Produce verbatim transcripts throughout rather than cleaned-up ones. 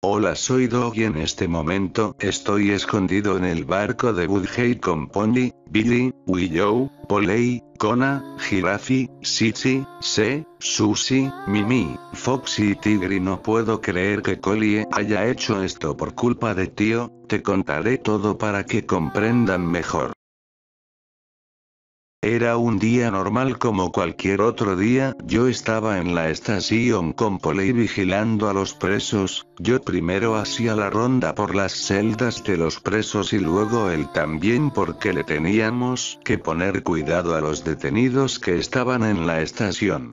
Hola, soy Doggy. En este momento estoy escondido en el barco de Budgey con Pony, Billy, Willow, Poley, Kona, Giraffy, Zizzy, Zee, Susi, Mimi, Foxy y Tigry. No puedo creer que Kolie haya hecho esto por culpa de tío. Te contaré todo para que comprendan mejor. Era un día normal como cualquier otro día. Yo estaba en la estación con Poley vigilando a los presos. Yo primero hacía la ronda por las celdas de los presos y luego él también, porque le teníamos que poner cuidado a los detenidos que estaban en la estación.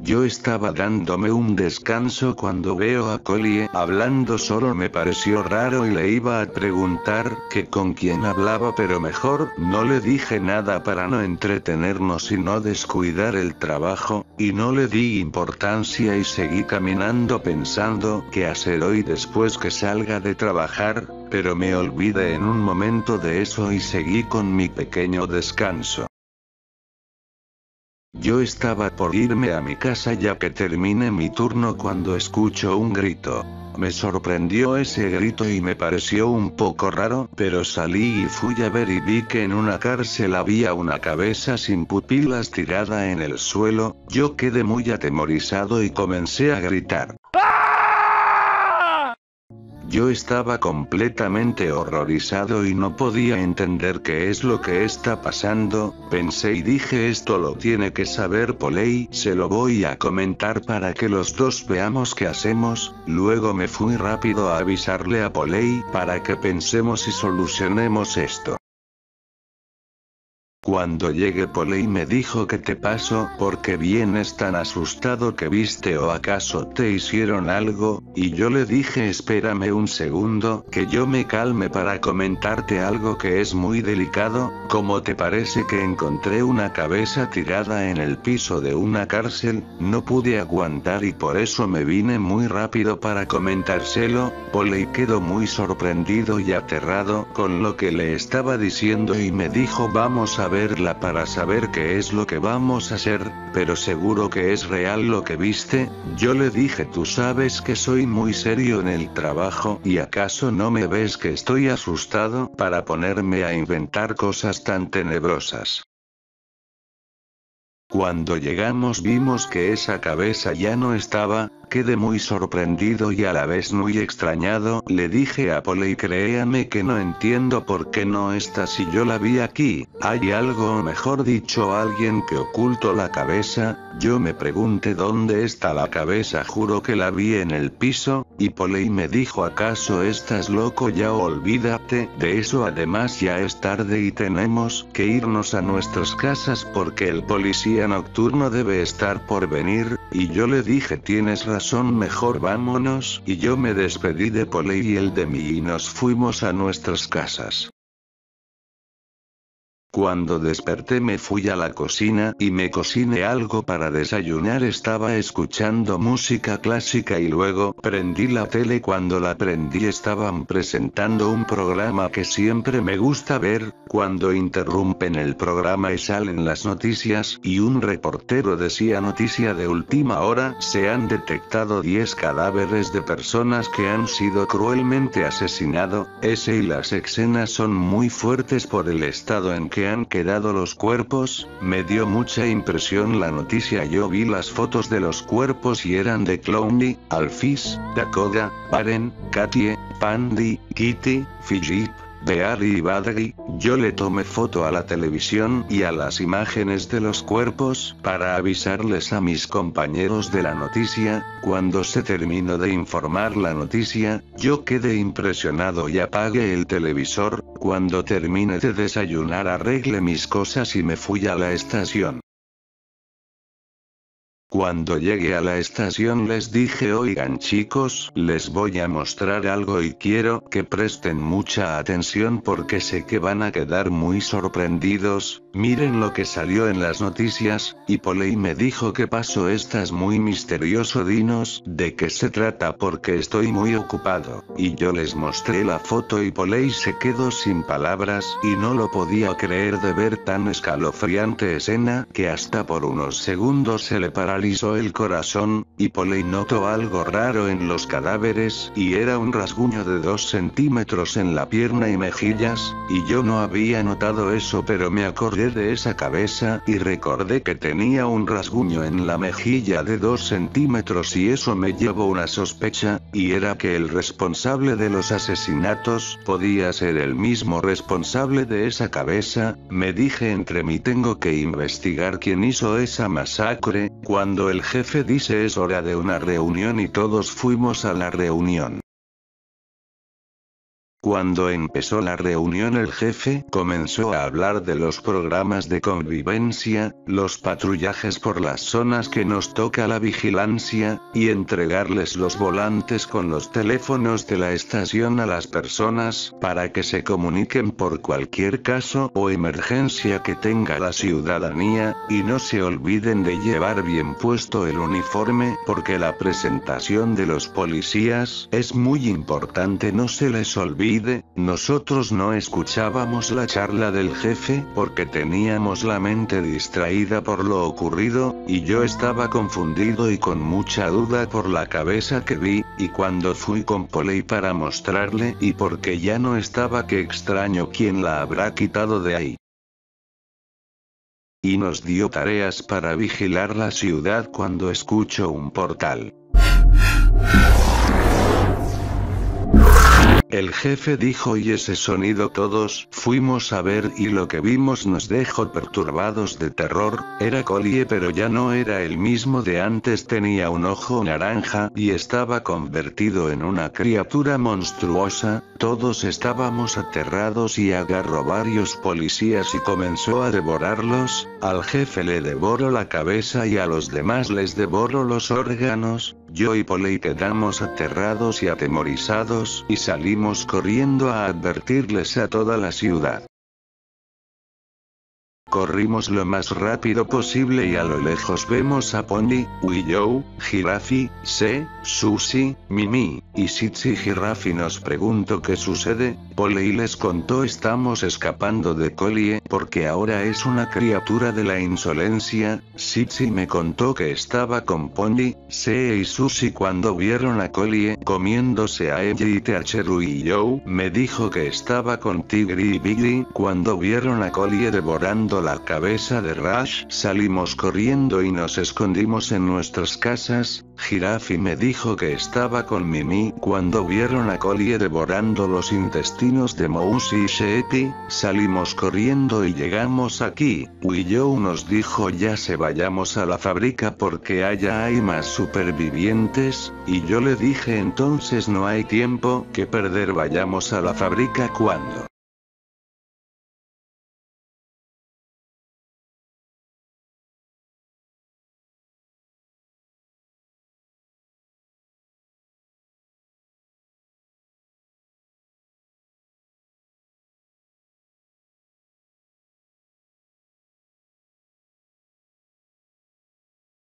Yo estaba dándome un descanso cuando veo a Kolie hablando solo. Me pareció raro y le iba a preguntar que con quién hablaba, pero mejor no le dije nada para no entretenernos y no descuidar el trabajo, y no le di importancia y seguí caminando pensando qué hacer hoy después que salga de trabajar, pero me olvidé en un momento de eso y seguí con mi pequeño descanso. Yo estaba por irme a mi casa ya que terminé mi turno cuando escucho un grito. Me sorprendió ese grito y me pareció un poco raro, pero salí y fui a ver y vi que en una cárcel había una cabeza sin pupilas tirada en el suelo. Yo quedé muy atemorizado y comencé a gritar. Yo estaba completamente horrorizado y no podía entender qué es lo que está pasando. Pensé y dije, esto lo tiene que saber Poley, se lo voy a comentar para que los dos veamos qué hacemos. Luego me fui rápido a avisarle a Poley para que pensemos y solucionemos esto. Cuando llegué, Poley me dijo, ¿qué te pasó? ¿Por qué vienes tan asustado? ¿Qué viste o acaso te hicieron algo? Y yo le dije, espérame un segundo, que yo me calme para comentarte algo que es muy delicado. ¿Cómo te parece que encontré una cabeza tirada en el piso de una cárcel? No pude aguantar y por eso me vine muy rápido para comentárselo. Poley quedó muy sorprendido y aterrado con lo que le estaba diciendo y me dijo, vamos a verla para saber qué es lo que vamos a hacer, pero seguro que es real lo que viste. Yo le dije, tú sabes que soy muy serio en el trabajo y acaso no me ves que estoy asustado para ponerme a inventar cosas tan tenebrosas. Cuando llegamos vimos que esa cabeza ya no estaba. Quedé muy sorprendido y a la vez muy extrañado. Le dije a Poley, créame que no entiendo por qué no está si yo la vi aquí. Hay algo, o mejor dicho alguien, que ocultó la cabeza. Yo me pregunté, ¿dónde está la cabeza? Juro que la vi en el piso. Y Poley me dijo, ¿acaso estás loco? Ya olvídate de eso, además ya es tarde y tenemos que irnos a nuestras casas porque el policía nocturno debe estar por venir. Y yo le dije, tienes razón, mejor vámonos. Y yo me despedí de Poley y el de mí y nos fuimos a nuestras casas. Cuando desperté me fui a la cocina y me cociné algo para desayunar. Estaba escuchando música clásica y luego prendí la tele. Cuando la prendí estaban presentando un programa que siempre me gusta ver. Cuando interrumpen el programa y salen las noticias y un reportero decía, noticia de última hora, se han detectado diez cadáveres de personas que han sido cruelmente asesinado. Ese y las escenas son muy fuertes por el estado en que han quedado los cuerpos. Me dio mucha impresión la noticia. Yo vi las fotos de los cuerpos y eran de Clowny, Alfis, Dakota, Baren, Katie, Pandy, Kitty, Fiji, Beary y Badri. Yo le tomé foto a la televisión y a las imágenes de los cuerpos para avisarles a mis compañeros de la noticia. Cuando se terminó de informar la noticia, yo quedé impresionado y apagué el televisor. Cuando terminé de desayunar arreglé mis cosas y me fui a la estación. Cuando llegué a la estación les dije, oigan chicos, les voy a mostrar algo y quiero que presten mucha atención porque sé que van a quedar muy sorprendidos. Miren lo que salió en las noticias. Y Poley me dijo, ¿qué pasó? Estás muy misterioso, dinos de qué se trata porque estoy muy ocupado. Y yo les mostré la foto y Poley se quedó sin palabras y no lo podía creer de ver tan escalofriante escena que hasta por unos segundos se le paralizó alisó el corazón, y Poley notó algo raro en los cadáveres, y era un rasguño de dos centímetros en la pierna y mejillas, y yo no había notado eso, pero me acordé de esa cabeza, y recordé que tenía un rasguño en la mejilla de dos centímetros y eso me llevó una sospecha, y era que el responsable de los asesinatos podía ser el mismo responsable de esa cabeza, me dije entre mí. Tengo que investigar quién hizo esa masacre. Cuando el jefe dice es hora de una reunión y todos fuimos a la reunión. Cuando empezó la reunión el jefe comenzó a hablar de los programas de convivencia, los patrullajes por las zonas que nos toca la vigilancia, y entregarles los volantes con los teléfonos de la estación a las personas para que se comuniquen por cualquier caso o emergencia que tenga la ciudadanía, y no se olviden de llevar bien puesto el uniforme porque la presentación de los policías es muy importante, no se les olvide. Nosotros no escuchábamos la charla del jefe porque teníamos la mente distraída por lo ocurrido, y yo estaba confundido y con mucha duda por la cabeza que vi, y cuando fui con Poley para mostrarle y porque ya no estaba, que extraño quién la habrá quitado de ahí. Y nos dio tareas para vigilar la ciudad cuando escucho un portal. El jefe dijo y ese sonido, todos fuimos a ver y lo que vimos nos dejó perturbados de terror. Era Kolie pero ya no era el mismo de antes, tenía un ojo naranja y estaba convertido en una criatura monstruosa. Todos estábamos aterrados y agarró varios policías y comenzó a devorarlos. Al jefe le devoró la cabeza y a los demás les devoró los órganos. Yo y Poley quedamos aterrados y atemorizados y salimos corriendo a advertirles a toda la ciudad. Corrimos lo más rápido posible y a lo lejos vemos a Pony, Willow, Giraffy, Zee, Susi, Mimi, y Zizzy. Giraffy nos preguntó qué sucede, Poley les contó estamos escapando de Kolie porque ahora es una criatura de la insolencia, Zizzy me contó que estaba con Pony, Zee y Susi cuando vieron a Kolie comiéndose a ella y Tacheru, y yo me dijo que estaba con Tigry y Billy cuando vieron a Kolie devorando la cabeza de Rash. Salimos corriendo y nos escondimos en nuestras casas. Giraffy me dijo que estaba con Mimi cuando vieron a Kolie devorando los intestinos de Mousy y Sheppy. Salimos corriendo y llegamos aquí. Willow nos dijo ya se vayamos a la fábrica porque allá hay más supervivientes, y yo le dije entonces no hay tiempo que perder, vayamos a la fábrica. Cuando